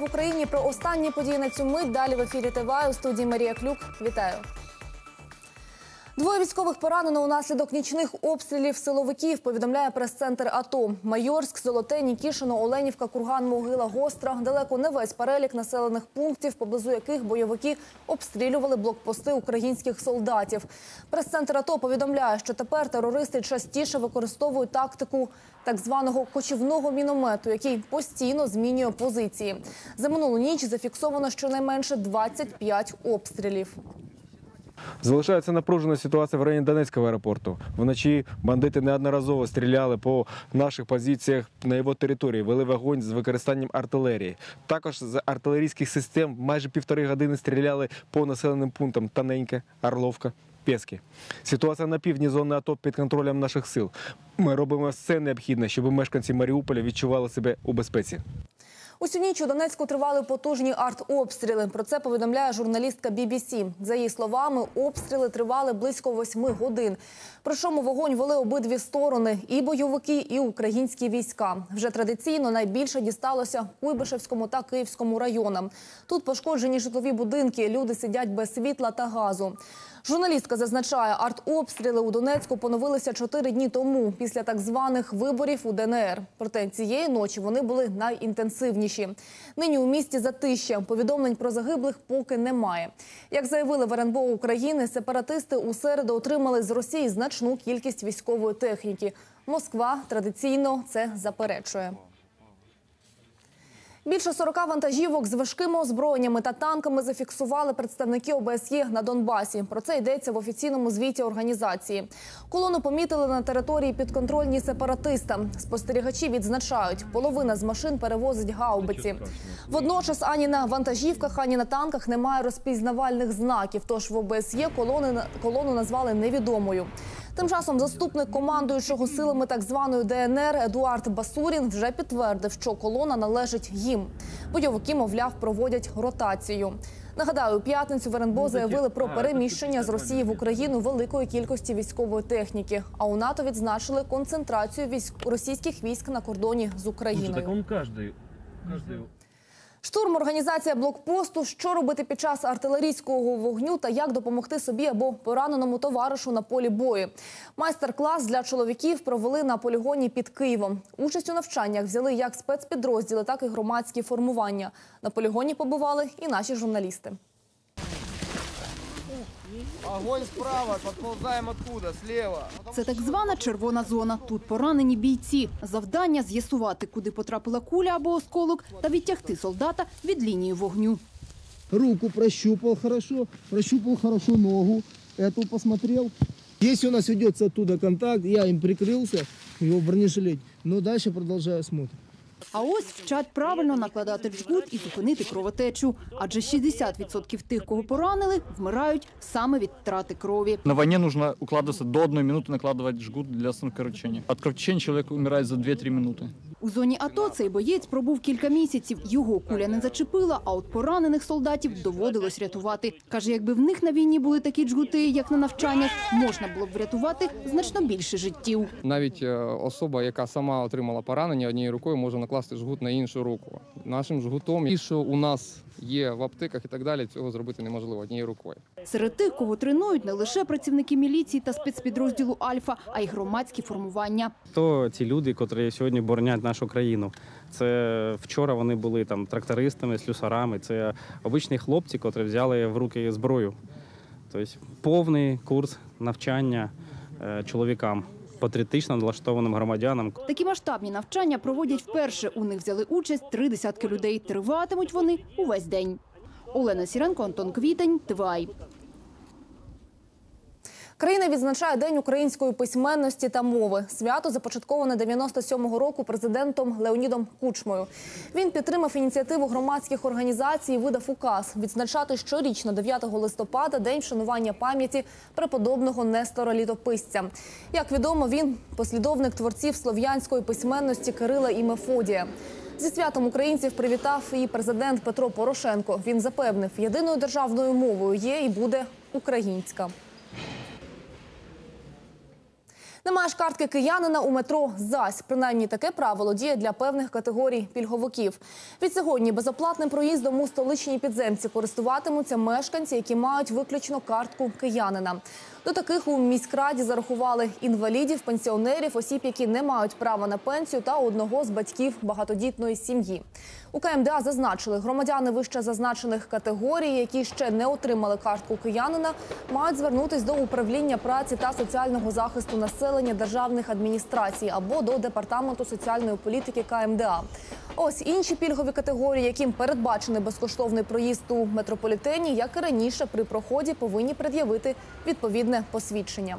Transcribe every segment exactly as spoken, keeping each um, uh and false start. в Україні. Про останні події на цю мить далі в ефірі ТВА. У студії Марія Клюк. Вітаю. Двоє військових поранено унаслідок нічних обстрілів силовиків, повідомляє прес-центр АТО. Майорськ, Золоте, Нікішино, Оленівка, Курган, Могила, Гостра. Далеко не весь перелік населених пунктів, поблизу яких бойовики обстрілювали блокпости українських солдатів. Прес-центр АТО повідомляє, що тепер терористи частіше використовують тактику так званого кочівного міномету, який постійно змінює позиції. За минулу ніч зафіксовано щонайменше двадцять п'ять обстрілів. Залишається напружена ситуація в районі Донецького аеропорту. Вночі бандити неодноразово стріляли по наших позиціях на його території, вели вогонь з використанням артилерії. Також з артилерійських систем майже півтори години стріляли по населеним пунктам Таненька, Орловка, Піски. Ситуація на півдні зони АТО під контролем наших сил. Ми робимо все необхідне, щоб мешканці Маріуполя відчували себе у безпеці. Усю ніч у Донецьку тривали потужні артобстріли. Про це повідомляє журналістка бі бі сі. За її словами, обстріли тривали близько восьми годин. Причому вогонь вели обидві сторони – і бойовики, і українські війська. Вже традиційно найбільше дісталося Куйбишевському та Київському районам. Тут пошкоджені житлові будинки, люди сидять без світла та газу. Журналістка зазначає, артобстріли у Донецьку поновилися чотири дні тому, після так званих виборів у ДНР. Проте цієї ночі вони були найінтенсивніші. Нині у місті затища, повідомлень про загиблих поки немає. Як заявили в РНБО України, сепаратисти у середу отримали з Росії значну кількість військової техніки. Москва традиційно це заперечує. Більше сорока вантажівок з важкими озброєннями та танками зафіксували представники ОБСЄ на Донбасі. Про це йдеться в офіційному звіті організації. Колону помітили на території підконтрольні сепаратистам. Спостерігачі відзначають, половина з машин перевозить гаубиці. Водночас ані на вантажівках, ані на танках немає розпізнавальних знаків, тож в ОБСЄ колони, колону назвали невідомою. Тим часом заступник командуючого силами так званої ДНР Едуард Басурін вже підтвердив, що колона належить їм. Бойовики, мовляв, проводять ротацію. Нагадаю, у п'ятницю в РНБО заявили про переміщення з Росії в Україну великої кількості військової техніки. А у НАТО відзначили концентрацію військ... російських військ на кордоні з Україною. Штурм, організація блокпосту, що робити під час артилерійського вогню та як допомогти собі або пораненому товаришу на полі бою. Майстер-клас для чоловіків провели на полігоні під Києвом. Участь у навчаннях взяли як спецпідрозділи, так і громадські формування. На полігоні побували і наші журналісти. Це так звана червона зона. Тут поранені бійці. Завдання – з'ясувати, куди потрапила куля або осколок та відтягти солдата від лінії вогню. Руку прощупав хорошо, прощупав хорошо ногу, эту посмотрел. Если у нас идет оттуда контакт, я им прикрылся, его бронежилет, но дальше продолжаю смотр. А ось вчать правильно накладати жгут і зупинити кровотечу. Адже шістдесят відсотків тих, кого поранили, вмирають саме від втрати крові. На війні потрібно укладатися до одної минути, накладувати жгут для кровотечення. Від кровотечення чоловік вмирає за дві-три минути. У зоні АТО цей боєць пробув кілька місяців. Його куля не зачепила, а от поранених солдатів доводилось рятувати. Каже, якби в них на війні були такі жгути, як на навчаннях, можна було б врятувати значно більше життів. Навіть особа, яка сама отримала поранення, однією рукою може накласти жгут на іншу руку. Нашим жгутом, і що у нас є в аптеках і так далі, цього зробити неможливо однією рукою. Серед тих, кого тренують, не лише працівники міліції та спецпідрозділу «Альфа», а й громадські формування. То ці люди, котрі сьогодні боронять нашу країну. Це вчора вони були там трактористами, слюсарами. Це звичайні хлопці, котрі взяли в руки зброю. Тобто повний курс навчання чоловікам, патріотично налаштованим громадянам. Такі масштабні навчання проводять вперше. У них взяли участь три десятки людей. Триватимуть вони увесь день. Олена Сіренко, Антон Квітень, ТВА. Країна відзначає День української письменності та мови. Свято започатковане дев'яносто сьомого року президентом Леонідом Кучмою. Він підтримав ініціативу громадських організацій і видав указ відзначати щорічно дев'ятого листопада День вшанування пам'яті преподобного Нестора Літописця. Як відомо, він послідовник творців слов'янської письменності Кирила і Мефодія. Зі святом українців привітав і президент Петро Порошенко. Він запевнив, єдиною державною мовою є і буде українська. Не маєш картки киянина у метро зась. Принаймні таке правило діє для певних категорій пільговиків. Від сьогодні безоплатним проїздом у столичній підземці користуватимуться мешканці, які мають виключно картку киянина. До таких у міськраді зарахували інвалідів, пенсіонерів, осіб, які не мають права на пенсію, та одного з батьків багатодітної сім'ї. У КМДА зазначили, громадяни вище зазначених категорій, які ще не отримали картку киянина, мають звернутися до управління праці та соціального захисту населення державних адміністрацій або до Департаменту соціальної політики КМДА. Ось інші пільгові категорії, яким передбачений безкоштовний проїзд у метрополітені, як і раніше, при проході повинні пред'явити відповідне посвідчення.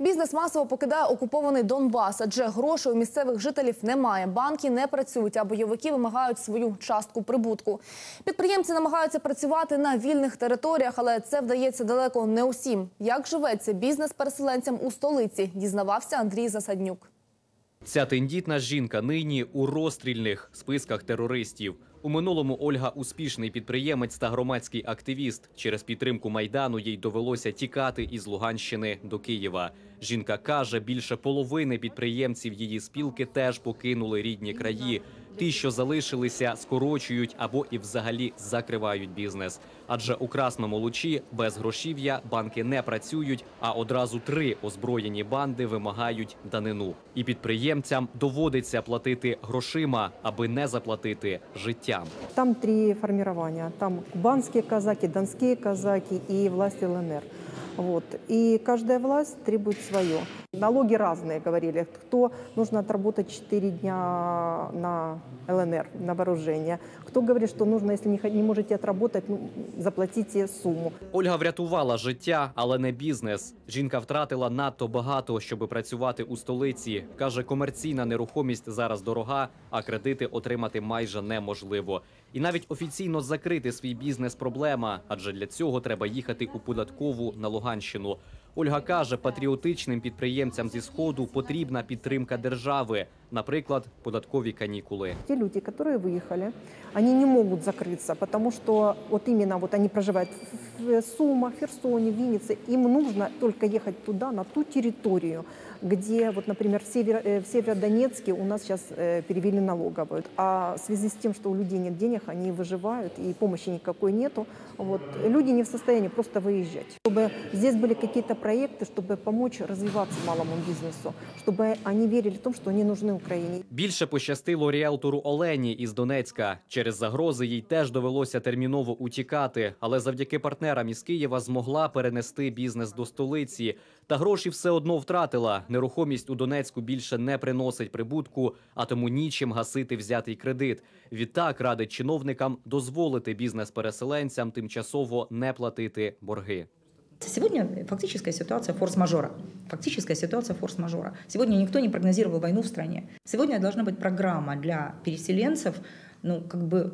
Бізнес масово покидає окупований Донбас, адже грошей у місцевих жителів немає, банки не працюють, а бойовики вимагають свою частку прибутку. Підприємці намагаються працювати на вільних територіях, але це вдається далеко не усім. Як живеться бізнес-переселенцям у столиці, дізнавався Андрій Засаднюк. Ця тендітна жінка нині у розстрільних списках терористів. У минулому Ольга – успішний підприємець та громадський активіст. Через підтримку Майдану їй довелося тікати із Луганщини до Києва. Жінка каже, більше половини підприємців її спілки теж покинули рідні краї. Ті, що залишилися, скорочують або і взагалі закривають бізнес. Адже у Красному Лучі без грошів'я банки не працюють, а одразу три озброєні банди вимагають данину. І підприємцям доводиться платити грошима, аби не заплатити життям. Там три формування. Там кубанські казаки, донські казаки і власті ЛНР. Вот. И каждая власть требует свое. Налоги разные, говорили. Кто нужно отработать четыре дня на ЛНР, на вооружение. Кто говорит, что нужно, если не можете отработать, ну, заплатите сумму. Ольга врятувала життя, але не бізнес. Жінка втратила надто багато, щоб працювати у столиці. Каже, комерційна нерухомість зараз дорога, а кредити отримати майже неможливо. І навіть офіційно закрити свій бізнес – проблема, адже для цього треба їхати у податкову на Луганщину. Ольга каже, патріотичним підприємцям зі Сходу потрібна підтримка держави, наприклад, податкові канікули. Ті люди, які виїхали, вони не можуть закритися, тому що вони проживають в Сумах, Херсоні, Вінниці, їм потрібно тільки їхати туди, на ту територію, где, вот, например, в, север, в Северодонецке у нас сейчас э, перевели налоговую. А в связи с тем, что у людей нет денег, они выживают, и помощи никакой нету. Вот. Люди не в состоянии просто выезжать. Чтобы здесь были какие-то проекты, чтобы помочь развиваться малому бизнесу, чтобы они верили в том, что они нужны Украине. Більше пощастило ріелтору Олені із Донецька. Через загрози їй теж довелося терміново утікати, але завдяки партнерам із Києва змогла перенести бізнес до столиці. Та гроші все одно втратила. Нерухомість у Донецьку більше не приносить прибутку, а тому нічим гасити взятий кредит. Відтак радить чиновникам дозволити бізнес-переселенцям тимчасово не платити борги. Сегодня фактическая ситуация форс-мажора. Фактическая ситуация форс-мажора. Сегодня никто не прогнозировал войну в стране. Сегодня должна быть программа для переселенцев, ну, как бы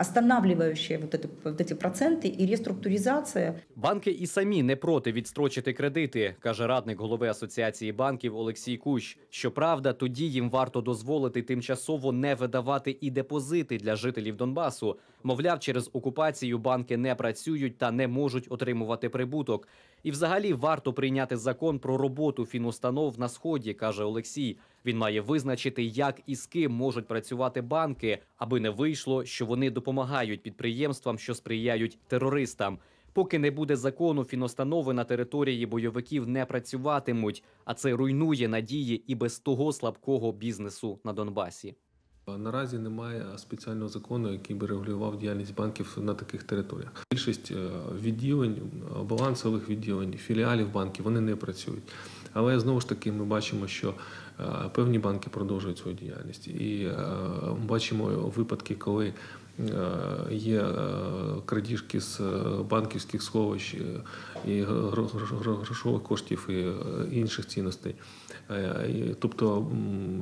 останавливающие вот, это, вот эти проценты и реструктуризация. Банки і самі не проти відстрочити кредити, каже радник голови Асоціації банків Олексій Кущ. Щоправда, тоді їм варто дозволити тимчасово не видавати і депозити для жителів Донбасу. Мовляв, через окупацію банки не працюють та не можуть отримувати прибуток. І взагалі варто прийняти закон про роботу фінустанов на Сході, каже Олексій. Він має визначити, як і з ким можуть працювати банки, аби не вийшло, що вони допомагають підприємствам, що сприяють терористам. Поки не буде закону, фіностанови на території бойовиків не працюватимуть, а це руйнує надії і без того слабкого бізнесу на Донбасі. Наразі немає спеціального закону, який би регулював діяльність банків на таких територіях. Більшість відділень, балансових відділень, філіалів банків, вони не працюють. Але, знову ж таки, ми бачимо, що певні банки продовжують свою діяльність. І бачимо випадки, коли є крадіжки з банківських сховищ і грошових коштів і інших цінностей. Тобто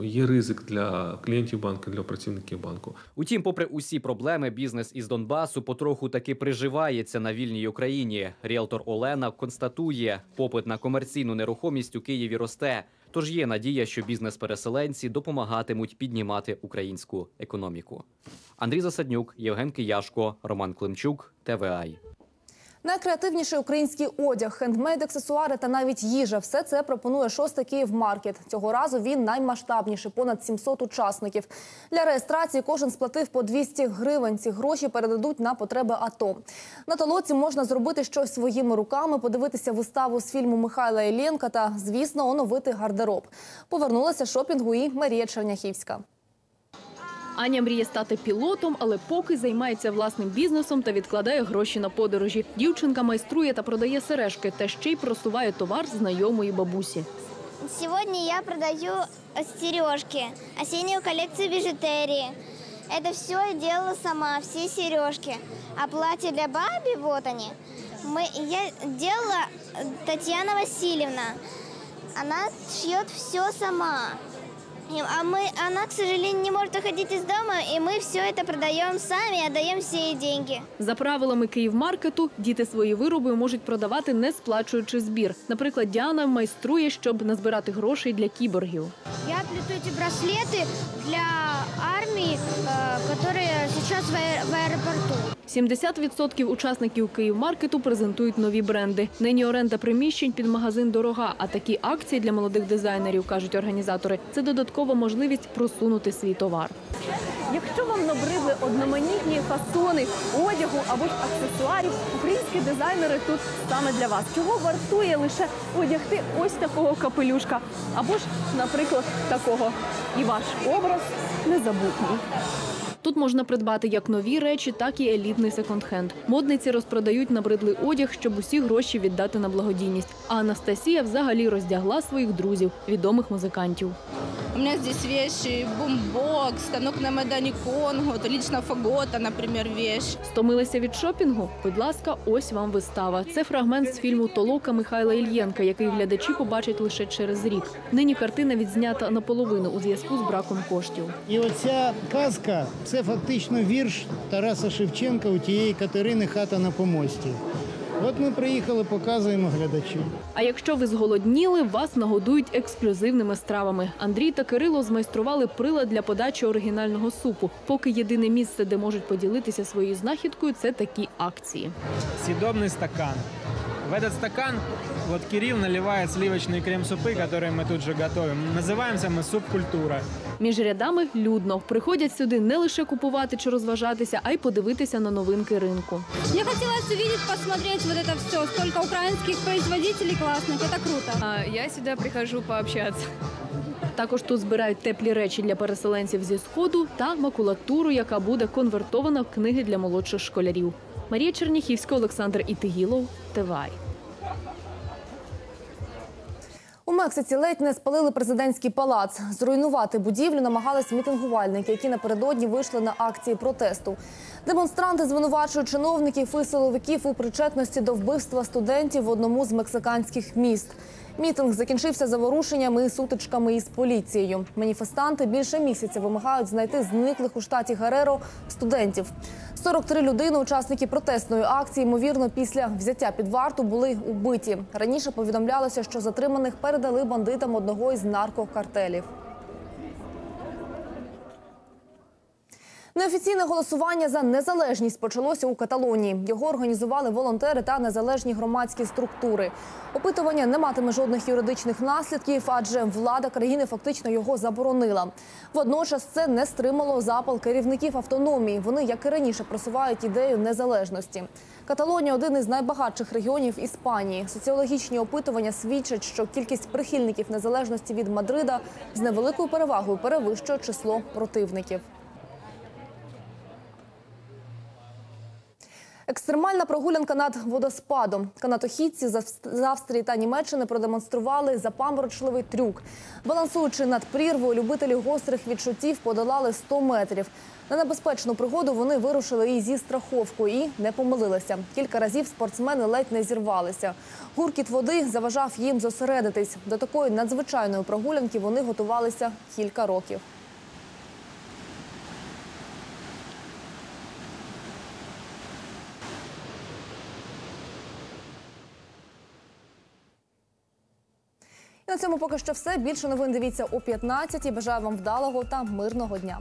є ризик для клієнтів банку, для працівників банку. Утім, попри усі проблеми, бізнес із Донбасу потроху таки приживається на вільній Україні. Ріелтор Олена констатує, попит на комерційну нерухомість у Києві росте. Тож є надія, що бізнес-переселенці допомагатимуть піднімати українську економіку. Андрій Засаднюк, Євген Кияшко, Роман Климчук, ТВА. Найкреативніший український одяг, хендмейд, аксесуари та навіть їжа – все це пропонує шостий Київмаркет. Цього разу він наймасштабніший – понад сімсот учасників. Для реєстрації кожен сплатив по двісті гривень. Ці гроші передадуть на потреби АТО. На толоці можна зробити щось своїми руками, подивитися виставу з фільму Михайла Іллєнка та, звісно, оновити гардероб. Повернулася шопінгу і Марія Черняхівська. Аня мріє стати пілотом, але поки займається власним бізнесом та відкладає гроші на подорожі. Дівчинка майструє та продає сережки, та ще й просуває товар знайомої бабусі. Сьогодні я продаю сережки, осінню колекцію біжутерії. Це все я робила сама, всі сережки. А плаття для бабі, вот вони, я робила Тетяна Васильівна. Вона шиє все сама. А мы, она, к сожалению, не может уходить из дома, и мы все это продаем сами, отдаем все деньги. За правилами Київмаркету, діти свої вироби можуть продавати, не сплачуючи збір. Наприклад, Діана майструє, щоб назбирати грошей для кіборгів. Я плету ці браслети для армії, які зараз в аеропорту. сімдесят відсотків учасників Київмаркету презентують нові бренди. Нині оренда приміщень під магазин дорога, а такі акції для молодих дизайнерів, кажуть організатори, це додаткова можливість просунути свій товар. Якщо вам набридли одноманітні фасони одягу або ж аксесуарів, українські дизайнери тут саме для вас. Чого вартує лише одягти ось такого капелюшка або ж, наприклад, такого. І ваш образ незабутній. Тут можна придбати як нові речі, так і елітний секонд-хенд. Модниці розпродають набридлий одяг, щоб усі гроші віддати на благодійність. А Анастасія взагалі роздягла своїх друзів, відомих музикантів. У меня здесь вещи, бумбокс, станок на медані Конго, лічна фагота, наприклад, вещь. Стомилися від шопінгу? Будь ласка, ось вам вистава. Це фрагмент з фільму «Толока» Михайла Іллєнка, який глядачі побачать лише через рік. Нині картина відзнята наполовину у зв'язку з браком коштів. І оця казка – це фактично вірш Тараса Шевченка у тієї Катерини «Хата на помості». От ми приїхали, показуємо глядачу. А якщо ви зголодніли, вас нагодують ексклюзивними стравами. Андрій та Кирило змайстрували прилад для подачі оригінального супу. Поки єдине місце, де можуть поділитися своєю знахідкою – це такі акції. Съедобний стакан. В этот стакан вот Кирилл наливает сливочные крем-супы, которые мы тут же готовим. Называемся мы «Субкультура». Між рядами людно. Приходять сюди не лише купувати чи розважатися, а й подивитися на новинки ринку. Я хотіла побачити, подивитися вот це все. Стільки українських производителів класних, це круто. А я сюди приходжу пообщатися. Також тут збирають теплі речі для переселенців зі Сходу та макулатуру, яка буде конвертована в книги для молодших школярів. Марія Черняхівська, Олександр Ітигілов, Тивай. У Мексиці ледь не спалили президентський палац. Зруйнувати будівлю намагались мітингувальники, які напередодні вийшли на акції протесту. Демонстранти звинувачують чиновників і силовиків у причетності до вбивства студентів в одному з мексиканських міст. Мітинг закінчився заворушеннями і сутичками із поліцією. Маніфестанти більше місяця вимагають знайти зниклих у штаті Гереро студентів. сорок три людини, учасники протестної акції, ймовірно, після взяття під варту були убиті. Раніше повідомлялося, що затриманих передали бандитам одного із наркокартелів. Неофіційне голосування за незалежність почалося у Каталонії. Його організували волонтери та незалежні громадські структури. Опитування не матиме жодних юридичних наслідків, адже влада країни фактично його заборонила. Водночас це не стримало запал керівників автономії. Вони, як і раніше, просувають ідею незалежності. Каталонія – один із найбагатших регіонів Іспанії. Соціологічні опитування свідчать, що кількість прихильників незалежності від Мадрида з невеликою перевагою перевищує число противників. Екстремальна прогулянка над водоспадом. Канатоходці з Австрії та Німеччини продемонстрували запаморочливий трюк. Балансуючи над прірвою, любителі гострих відчуттів подолали сто метрів. На небезпечну пригоду вони вирушили і зі страховкою, і не помилилися. Кілька разів спортсмени ледь не зірвалися. Гуркіт води заважав їм зосередитись. До такої надзвичайної прогулянки вони готувалися кілька років. На цьому поки що все. Більше новин дивіться о п'ятнадцятій. Бажаю вам вдалого та мирного дня.